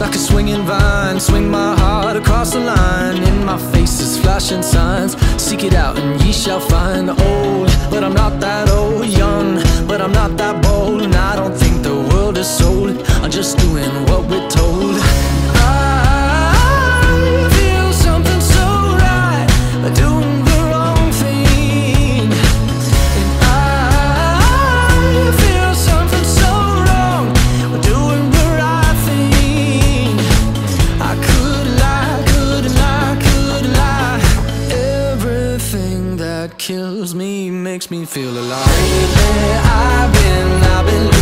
Like a swinging vine, swing my heart across the line. In my face is flashing signs. Seek it out and ye shall find. Old, but I'm not that old. Young, but I'm not that bold. And I don't think the world is sold. I'm just doing what we're told. I feel something so right, doing the wrong thing. And I feel something so wrong, doing the right thing. Kills me, makes me feel alive. Baby, I've been